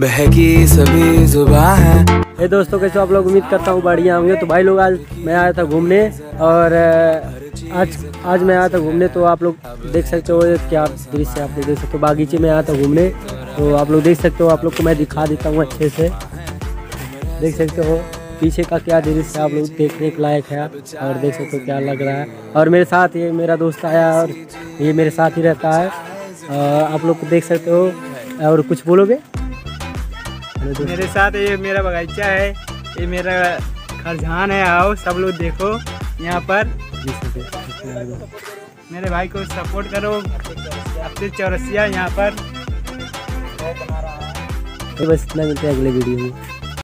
बहकी सभी जुबां है। हे दोस्तों, कैसे आप लोग? उम्मीद करता हूँ बढ़िया होंगे। तो भाई लोग, आज मैं आया था घूमने और आज मैं आया था घूमने तो आप लोग देख सकते हो क्या दृश्य। आप लोग देख सकते हो, बागीचे में आया था घूमने तो आप लोग देख सकते हो। आप लोग को मैं दिखा देता हूँ अच्छे से, देख सकते हो पीछे का क्या दृश्य आप लोग देखने के लायक है। और देख सकते हो क्या लग रहा है। और मेरे साथ ये मेरा दोस्त आया और ये मेरे साथ ही रहता है। आप लोग को देख सकते हो। और कुछ बोलोगे? मेरे साथ ये मेरा बगीचा है, ये मेरा खरजान है। आओ सब लोग देखो यहाँ पर, मेरे भाई को सपोर्ट करो अपने चौरसिया यहाँ पर। तो बस इतना, मिलते हैं अगले वीडियो में।